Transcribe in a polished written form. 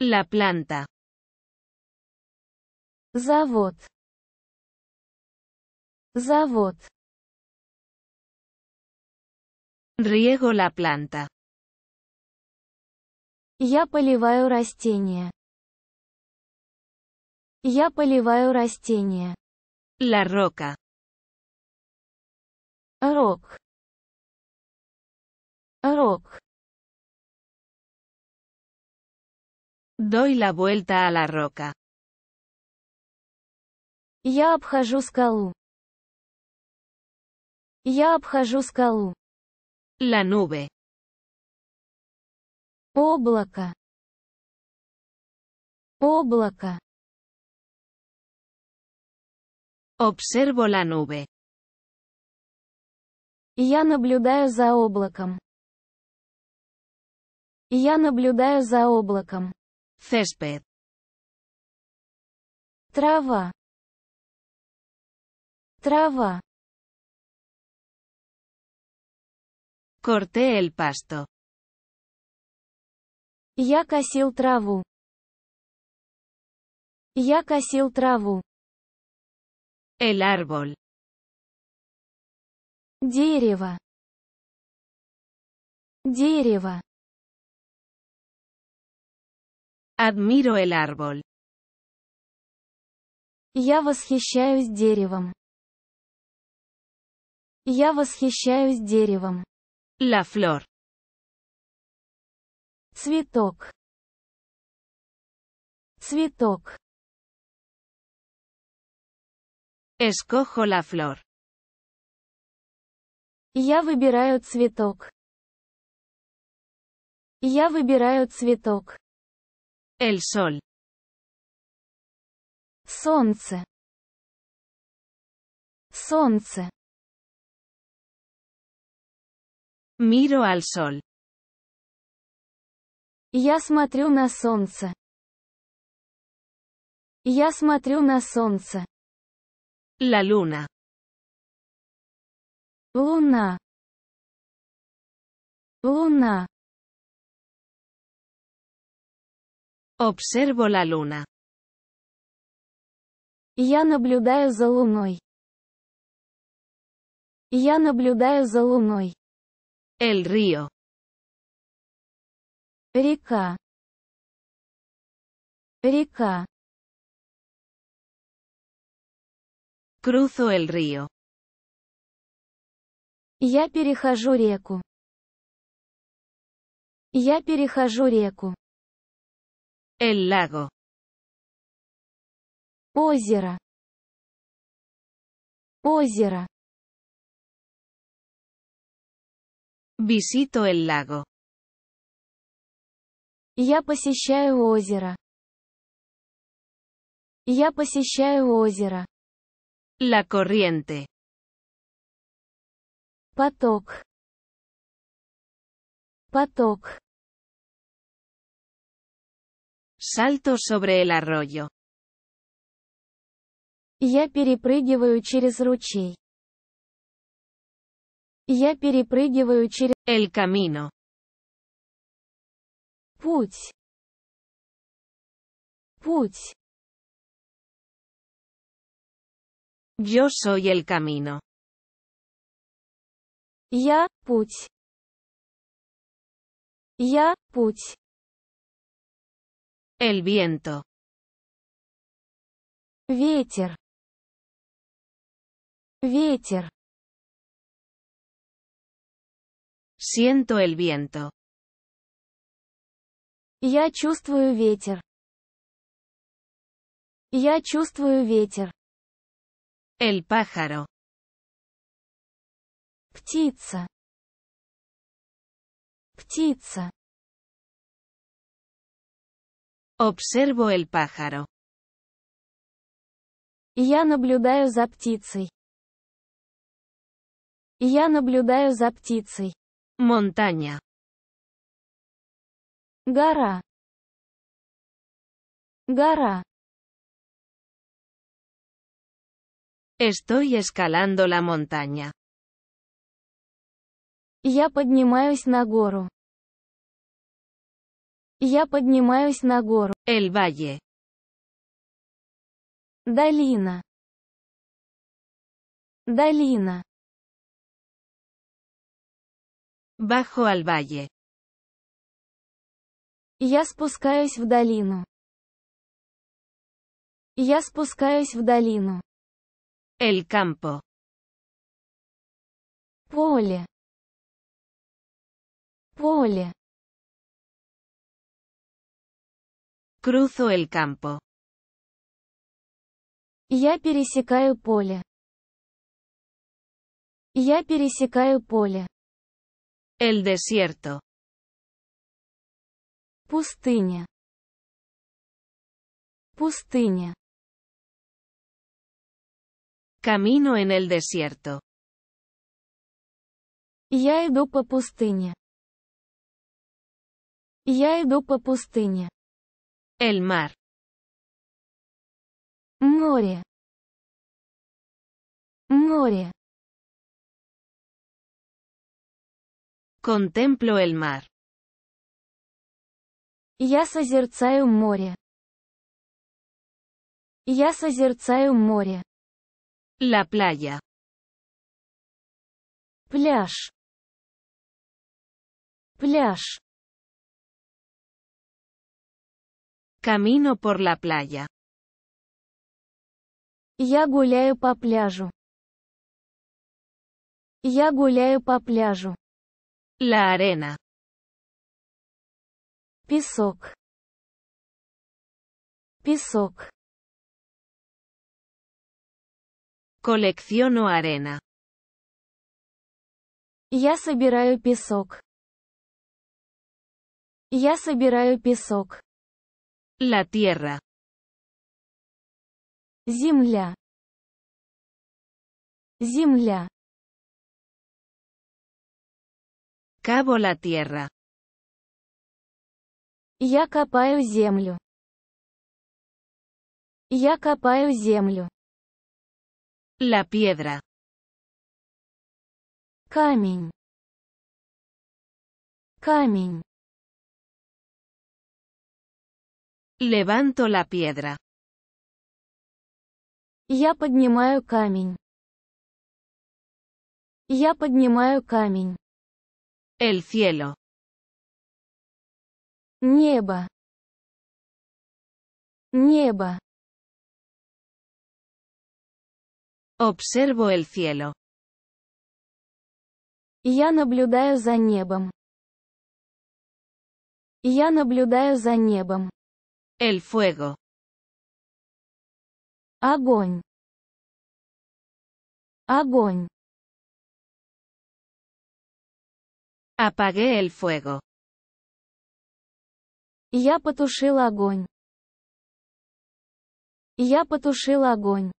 La planta. Завод. Завод. Riego la planta. Я поливаю растения. Я поливаю растения. La roca. Рок. Рок. Doy la vuelta a la roca. Я обхожу скалу. Я обхожу скалу. La nube. Облако. Облако. Observo la nube. Я наблюдаю за облаком. Я наблюдаю за облаком. Césped. Трава. Трава. Corté el pasto. Я косил траву. Я косил траву. El árbol. Дерево. Дерево. Admiro el árbol. Я восхищаюсь деревом. Я восхищаюсь деревом. La flor. Цветок. Цветок. Escojo la flor. Я выбираю цветок. Я выбираю цветок. El sol. Солнце. Солнце. Miro al sol. Я смотрю на солнце. Я смотрю на солнце. La luna. Луна. Луна. Observo la luna. Я наблюдаю за луной. Я наблюдаю за луной. El río. Река. Река. Cruzo el río. Я перехожу реку. Я перехожу реку. El lago. Озеро. Озеро. Visito el lago. Я посещаю озеро. Я посещаю озеро. La corriente. Поток. Поток. Salto sobre el arroyo. Я перепрыгиваю через ручей. Я перепрыгиваю через... El camino. Путь. Путь. Yo soy el camino. Я – путь. Я – путь. El viento. Ветер. Ветер. Siento el viento. Я чувствую ветер. Я чувствую ветер. El pájaro. Птица. Птица. Observo el pájaro. Я наблюдаю за птицей. Я наблюдаю за птицей. Montaña. Гора. Гора. Estoy escalando la montaña. Я поднимаюсь на гору. Я поднимаюсь на гору. El valle. Долина. Долина. Bajo al valle. Я спускаюсь в долину. Я спускаюсь в долину. El campo. Поле. Поле. Cruzo el campo. Я пересекаю поле. Я пересекаю поле. El desierto. Пустыня. Пустыня. Camino en el desierto. Я иду по пустыне. Я иду по пустыне. El mar. Море. Море. Contemplo el mar. Я созерцаю море. Я созерцаю море. La playa. Пляж. Пляж. Camino por la playa. Я гуляю по пляжу. Я гуляю по пляжу. La arena. Песок. Песок. Colecciono arena. Я собираю песок. Я собираю песок. La tierra. Земля. Земля. Cavo la tierra. Я копаю землю. Я копаю землю. La piedra. Камень. Камень. Levanto la piedra. Я поднимаю камень. Я поднимаю камень. El cielo. Небо. Небо. Observo el cielo. Я наблюдаю за небом. Я наблюдаю за небом. El fuego. Огонь. Огонь. Apagué el fuego. Я потушил огонь. Я потушил огонь.